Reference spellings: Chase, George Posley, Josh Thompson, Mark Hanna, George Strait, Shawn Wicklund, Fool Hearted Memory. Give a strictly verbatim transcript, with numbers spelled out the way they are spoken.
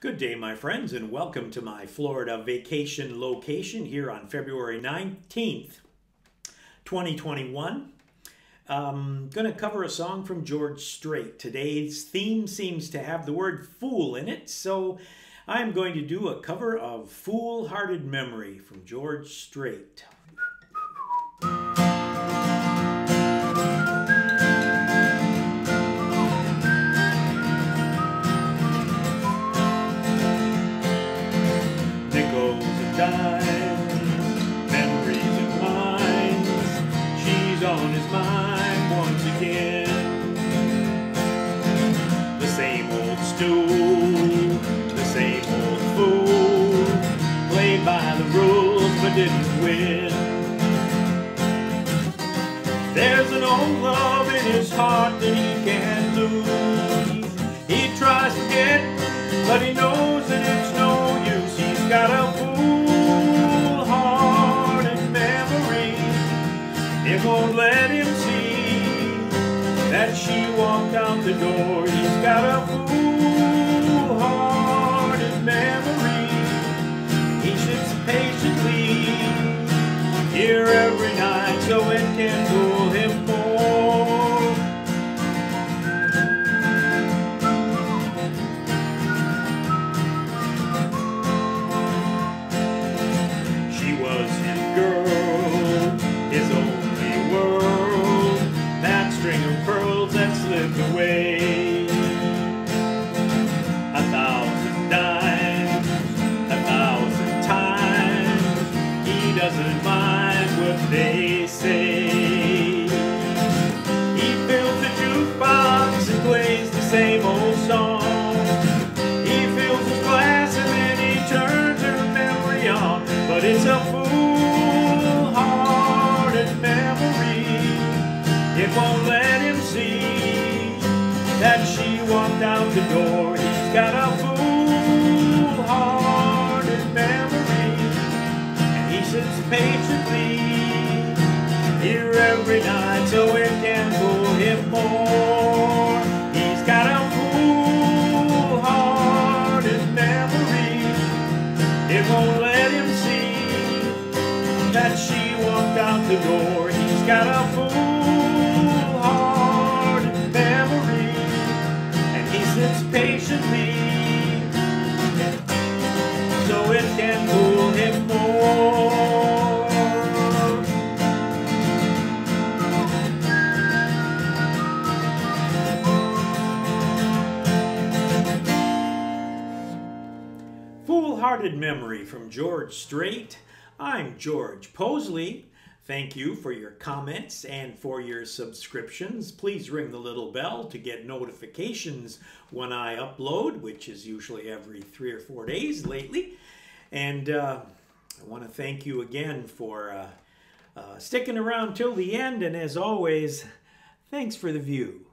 Good day, my friends, and welcome to my Florida vacation location here on February nineteenth, twenty twenty-one. I'm going to cover a song from George Strait. Today's theme seems to have the word fool in it, so I'm going to do a cover of Fool-Hearted Memory from George Strait. The same old fool, played by the rules but didn't win. There's an old love in his heart that he can't lose. He tries to get, but he knows that it's no use. He's got a fool-hearted memory. It won't let him see that she walked out the door. He's got a fool. Here every night so it can fool him more. She was his girl, his only world, that string of pearls that slipped away. A thousand dimes, a thousand times, he doesn't mind what they say. He fills the jukebox and plays the same old song. He fills his glass and then he turns her memory on. But it's a fool-hearted memory. It won't let him see that she walked out the door. He's got a fool-hearted memory, and he sits patiently here every night so it can fool him more. He's got a fool-hearted memory. It won't let him see that she walked out the door. He's got a fool-hearted memory, and he sits patiently so it can fool him more. Fool-Hearted Memory from George Strait. I'm George Posley. Thank you for your comments and for your subscriptions. Please ring the little bell to get notifications when I upload, which is usually every three or four days lately. And uh, I want to thank you again for uh, uh, sticking around till the end. And as always, thanks for the view.